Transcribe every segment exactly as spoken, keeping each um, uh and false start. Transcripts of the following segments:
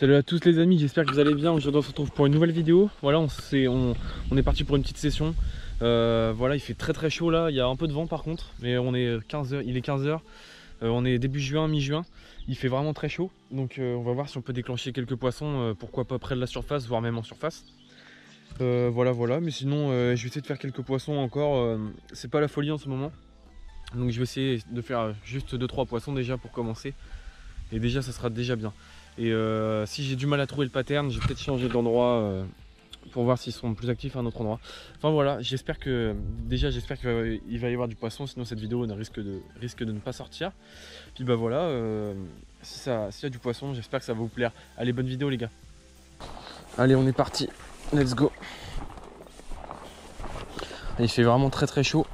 Salut à tous les amis, j'espère que vous allez bien. Aujourd'hui on se retrouve pour une nouvelle vidéo. Voilà, on, on, on est parti pour une petite session. Euh, voilà, il fait très très chaud là, il y a un peu de vent par contre, mais on est quinze heures, il est quinze heures, euh, on est début juin, mi-juin, il fait vraiment très chaud. Donc euh, on va voir si on peut déclencher quelques poissons, euh, pourquoi pas près de la surface, voire même en surface. Euh, voilà, voilà, mais sinon euh, je vais essayer de faire quelques poissons encore, euh, c'est pas la folie en ce moment. Donc je vais essayer de faire juste deux trois poissons déjà pour commencer, et déjà ça sera déjà bien. Et euh, si j'ai du mal à trouver le pattern, j'ai peut-être changé d'endroit euh, pour voir s'ils sont plus actifs à un autre endroit. Enfin voilà, j'espère que déjà j'espère qu'il va, il va y avoir du poisson, sinon cette vidéo ne risque de, risque de ne pas sortir. Puis bah voilà, euh, si ça, s'il y a du poisson, j'espère que ça va vous plaire. Allez, bonne vidéo les gars. Allez, on est parti, let's go. Il fait vraiment très très chaud.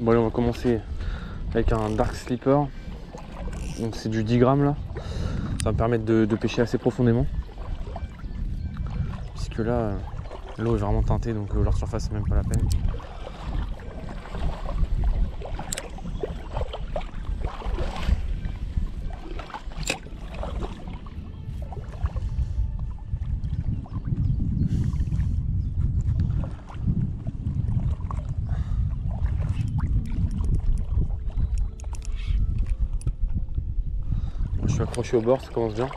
Bon allez, on va commencer avec un Dark Sleeper, donc c'est du dix grammes là, ça va me permettre de, de pêcher assez profondément, puisque là l'eau est vraiment teintée, donc leur surface c'est même pas la peine. Je suis accroché au bord, ça commence bien.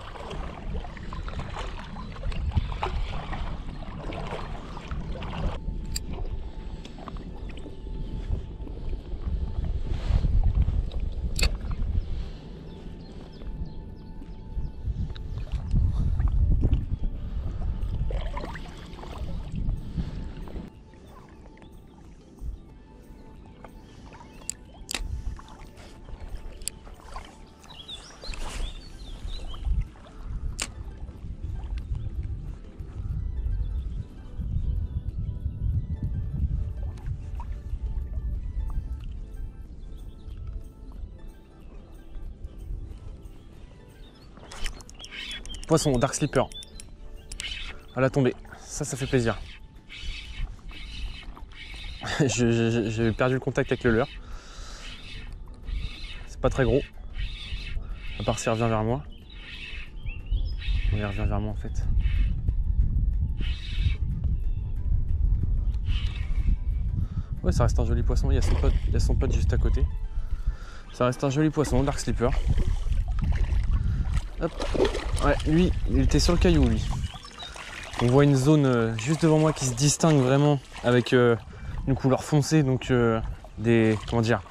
Poisson, Dark Sleeper, à la tombée, ça, ça fait plaisir. J'ai perdu le contact avec le leurre, c'est pas très gros, à part s'il revient vers moi. Il revient vers moi en fait. Ouais, ça reste un joli poisson, il y a son pote, il y a son pote juste à côté. Ça reste un joli poisson, Dark Sleeper. Hop. Ouais, lui, il était sur le caillou, lui. On voit une zone euh, juste devant moi qui se distingue vraiment avec euh, une couleur foncée, donc euh, des, comment dire,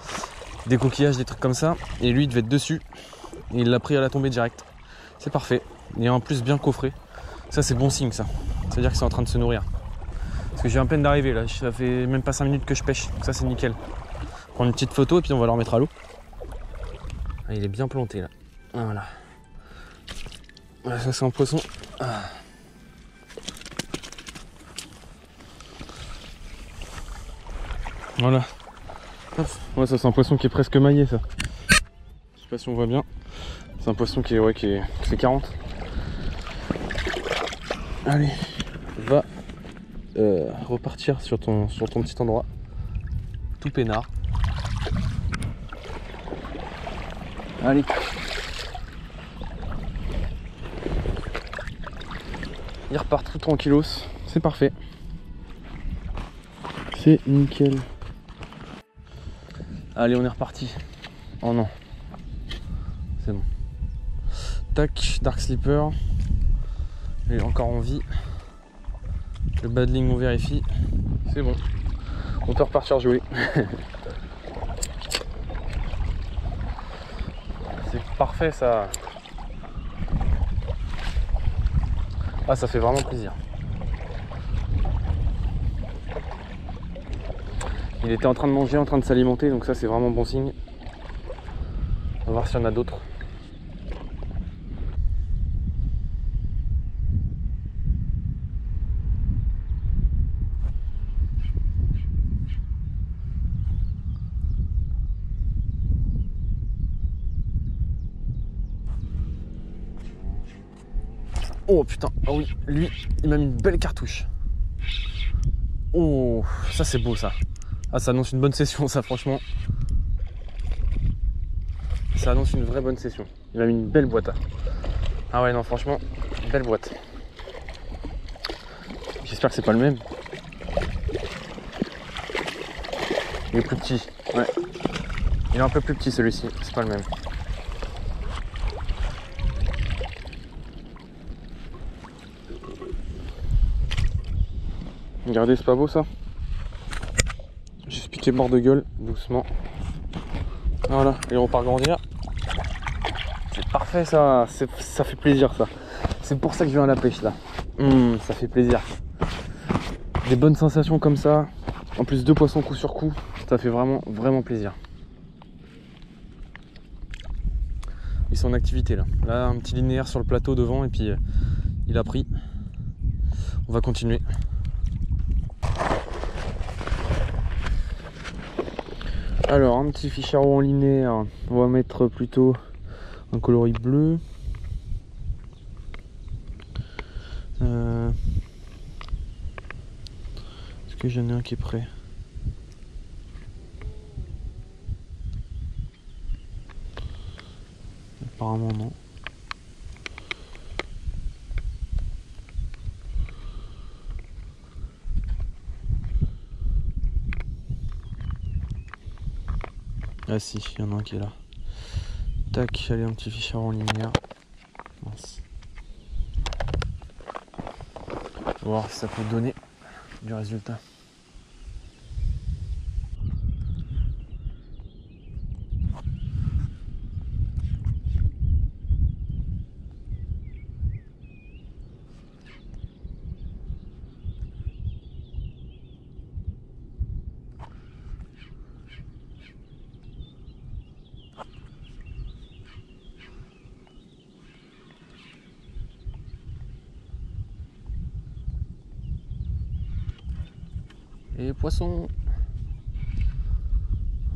des coquillages, des trucs comme ça. Et lui, il devait être dessus. Et il l'a pris à la tombée direct. C'est parfait. Il est en plus bien coffré. Ça, c'est bon signe, ça. C'est-à-dire qu'ils sont en train de se nourrir. Parce que j'ai à peine d'arriver, là. Ça fait même pas cinq minutes que je pêche. Donc ça, c'est nickel. On prend une petite photo et puis on va le remettre à l'eau. Ah, il est bien planté, là. Voilà. Ça c'est un poisson. Ah. Voilà. Ouais, ça c'est un poisson qui est presque maillé ça. Je sais pas si on voit bien. C'est un poisson qui est ouais qui est qui fait quarante. Allez, va euh, repartir sur ton sur ton petit endroit. Tout peinard. Allez. Il repart tout tranquillos, c'est parfait. C'est nickel. Allez, on est reparti. Oh non. C'est bon. Tac, Dark Sleeper. Il est encore en vie. Le badling, on vérifie. C'est bon. On peut repartir jouer. C'est parfait ça. Ah, ça fait vraiment plaisir. Il était en train de manger, en train de s'alimenter, donc ça c'est vraiment bon signe. On va voir s'il y en a d'autres. Oh putain, oh oui, lui, il m'a mis une belle cartouche. Oh, ça c'est beau ça. Ah, ça annonce une bonne session ça, franchement. Ça annonce une vraie bonne session. Il m'a mis une belle boîte. Hein. Ah ouais, non, franchement, belle boîte. J'espère que c'est pas le même. Il est plus petit, ouais. Il est un peu plus petit celui-ci, c'est pas le même. Regardez, c'est pas beau ça. J'ai piqué bord de gueule, doucement. Voilà, et on part grandir. C'est parfait ça, ça fait plaisir ça. C'est pour ça que je viens à la pêche là. Mmh, ça fait plaisir. Des bonnes sensations comme ça. En plus deux poissons coup sur coup, ça fait vraiment vraiment plaisir. Ils sont en activité là. Là un petit linéaire sur le plateau devant et puis euh, il a pris. On va continuer. Alors, un petit Ficharo en linéaire, on va mettre plutôt un coloris bleu. Euh... Est-ce que j'en ai un qui est prêt? Apparemment non. Ah si, il y en a un qui est là. Tac, allez, un petit Ficharo en linéaire. Mince. On va voir si ça peut donner du résultat. Et poisson.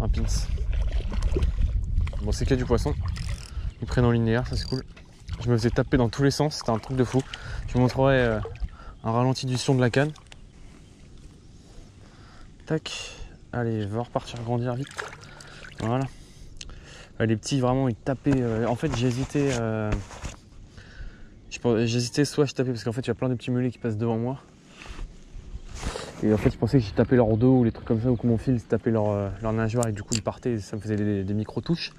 Un pins. Bon, c'est qu'il y a du poisson. Ils prennent en linéaire, ça c'est cool. Je me faisais taper dans tous les sens, c'était un truc de fou. Je vous montrerai euh, un ralenti du son de la canne. Tac. Allez, je vais repartir grandir vite. Voilà. Les petits, vraiment, ils tapaient. Euh, en fait, j'hésitais. Euh, j'hésitais soit je tapais, parce qu'en fait, il y a plein de petits mulets qui passent devant moi. Et en fait, je pensais que j'ai tapé leur dos ou les trucs comme ça, ou que mon fil tapait leur, leur nageoire et du coup ils partaient et ça me faisait des, des micro-touches.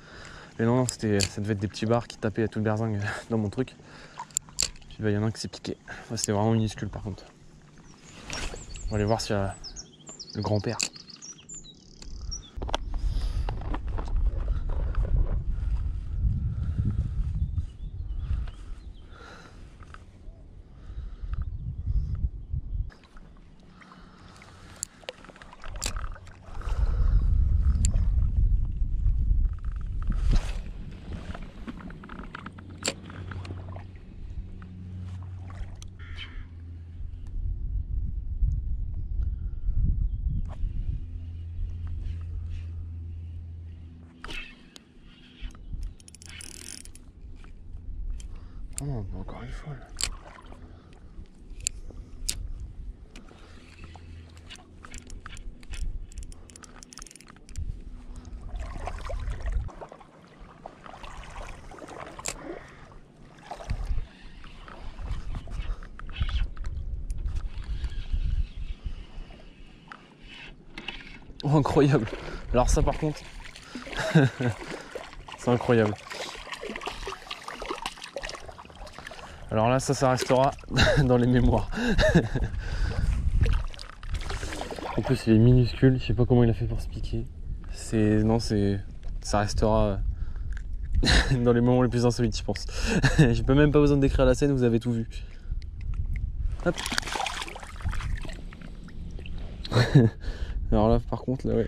Mais non, non, ça devait être des petits barres qui tapaient à toute berzingue dans mon truc. Il ben, y en a un qui s'est piqué. Ouais, c'était vraiment minuscule par contre. On va aller voir s'il y a le grand-père. Oh, bah encore une fois là. Oh, incroyable. Alors ça par contre, c'est incroyable. Alors là, ça, ça restera dans les mémoires. En plus, il est minuscule. Je sais pas comment il a fait pour se piquer. C'est... Non, c'est... Ça restera dans les moments les plus insolites, je pense. Je peux même pas besoin de décrire la scène, vous avez tout vu. Hop. Alors là, par contre, là, ouais.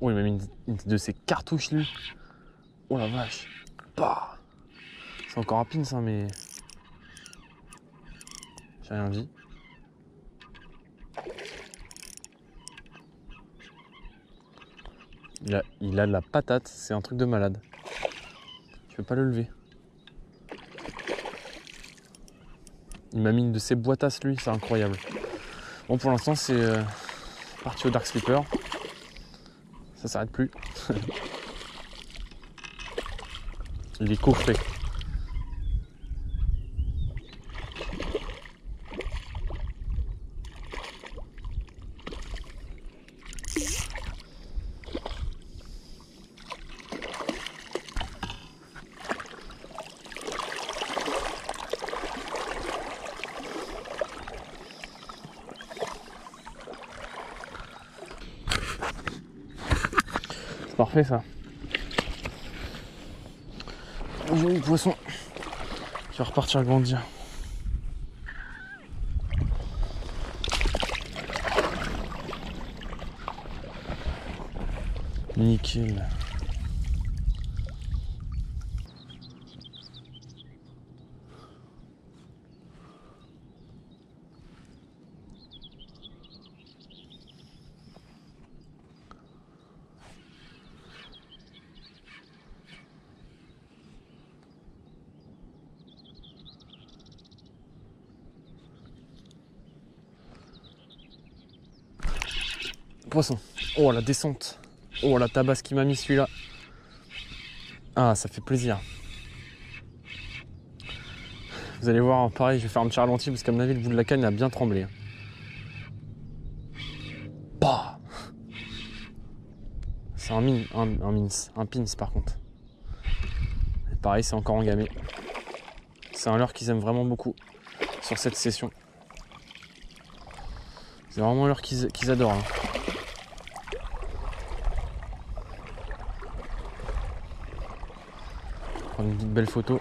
Oh, il m'a mis une de ses cartouches, lui. Oh la vache. Bah. C'est encore un pins, hein, mais... J'ai rien dit. Il a, il a de la patate, c'est un truc de malade. Je peux pas le lever. Il m'a mis une de ses boitasses, lui, c'est incroyable. Bon, pour l'instant, c'est euh, parti au Dark Sleeper. Ça s'arrête plus. Il est coffré. Parfait ça. J'ai eu le poisson qui va repartir grandir. Nickel. Poisson. Oh la descente. Oh la tabasse qui m'a mis celui-là. Ah, ça fait plaisir. Vous allez voir, pareil, je vais faire un petit ralenti parce qu'à mon avis le bout de la canne a bien tremblé. Bah, c'est un min, un, un min, un pins par contre. Et pareil, c'est encore engamé. C'est un leurre qu'ils aiment vraiment beaucoup sur cette session. C'est vraiment un leurre qu'ils qu'ils adorent. Hein. Une petite belle photo.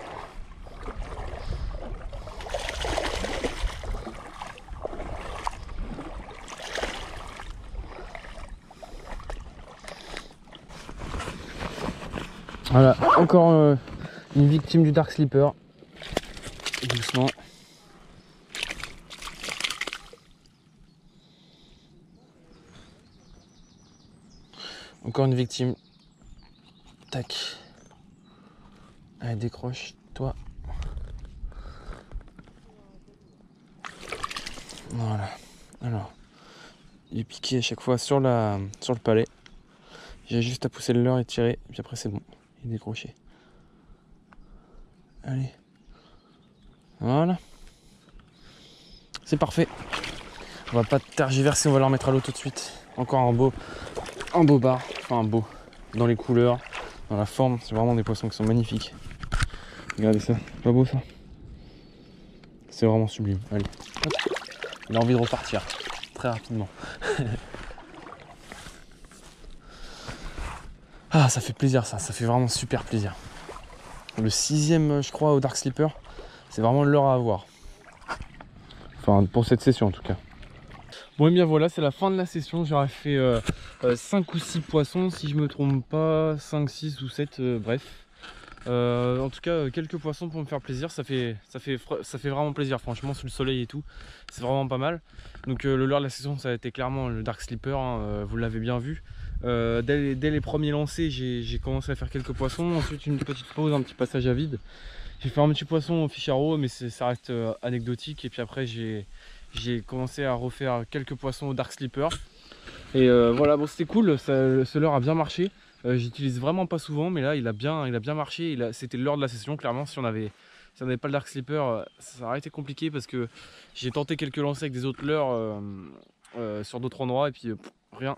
Voilà, encore euh, une victime du Dark Sleeper. Doucement. Encore une victime. Tac. Allez, décroche-toi. Voilà. Alors, il est piqué à chaque fois sur, la, sur le palais. J'ai juste à pousser le leurre et tirer. Puis après, c'est bon. Il est décroché. Allez. Voilà. C'est parfait. On va pas tergiverser. On va le remettre à l'eau tout de suite. Encore un beau, un beau bar. Enfin, un beau. Dans les couleurs, dans la forme. C'est vraiment des poissons qui sont magnifiques. Regardez ça, c'est pas beau ça? C'est vraiment sublime. Allez, hop. Il a envie de repartir très rapidement. Ah, ça fait plaisir ça, ça fait vraiment super plaisir. Le sixième, je crois, au Dark Sleeper, c'est vraiment l'heure à avoir. Enfin, pour cette session en tout cas. Bon, et bien voilà, c'est la fin de la session. J'aurais fait euh, cinq ou six poissons, si je me trompe pas, cinq, six ou sept, euh, bref. Euh, en tout cas, quelques poissons pour me faire plaisir, ça fait, ça fait, ça fait vraiment plaisir, franchement, sous le soleil et tout, c'est vraiment pas mal. Donc euh, le leurre de la saison, ça a été clairement le Dark Sleeper, hein, vous l'avez bien vu. Euh, dès, les, dès les premiers lancers, j'ai commencé à faire quelques poissons, ensuite une petite pause, un petit passage à vide. J'ai fait un petit poisson au Ficharo, mais ça reste euh, anecdotique, et puis après j'ai commencé à refaire quelques poissons au Dark Sleeper. Et euh, voilà, bon, c'était cool, ça, ce leurre a bien marché. Euh, j'utilise vraiment pas souvent, mais là il a bien, il a bien marché. C'était l'heure de la session, clairement. Si on avait, si on n'avait pas le Dark Sleeper, ça aurait été compliqué parce que j'ai tenté quelques lancers avec des autres leurres euh, euh, sur d'autres endroits et puis euh, pff, rien.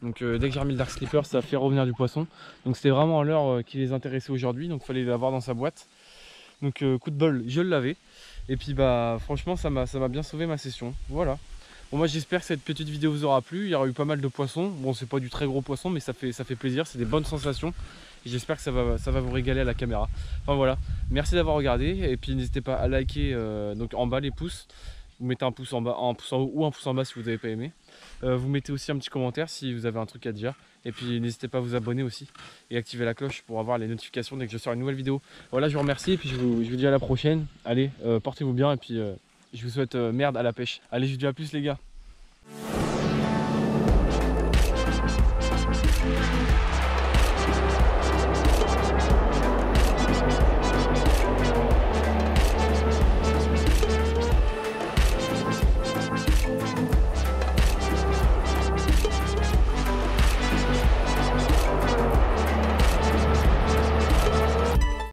Donc euh, dès que j'ai remis le Dark Sleeper, ça a fait revenir du poisson. Donc c'était vraiment l'heure euh, qui les intéressait aujourd'hui, donc il fallait l'avoir dans sa boîte. Donc euh, coup de bol, je l'avais. Et puis bah franchement, ça m'a bien sauvé ma session. Voilà. Bon, moi j'espère que cette petite vidéo vous aura plu, il y aura eu pas mal de poissons, bon c'est pas du très gros poisson mais ça fait, ça fait plaisir, c'est des bonnes sensations et j'espère que ça va, ça va vous régaler à la caméra. Enfin voilà, merci d'avoir regardé et puis n'hésitez pas à liker euh, donc en bas les pouces, vous mettez un pouce en bas, un pouce en haut ou un pouce en bas si vous n'avez pas aimé. Euh, vous mettez aussi un petit commentaire si vous avez un truc à dire. Et puis n'hésitez pas à vous abonner aussi et activer la cloche pour avoir les notifications dès que je sors une nouvelle vidéo. Voilà, je vous remercie et puis je vous, je vous dis à la prochaine. Allez, euh, portez-vous bien et puis euh, je vous souhaite euh, merde à la pêche. Allez, je vous dis à plus les gars.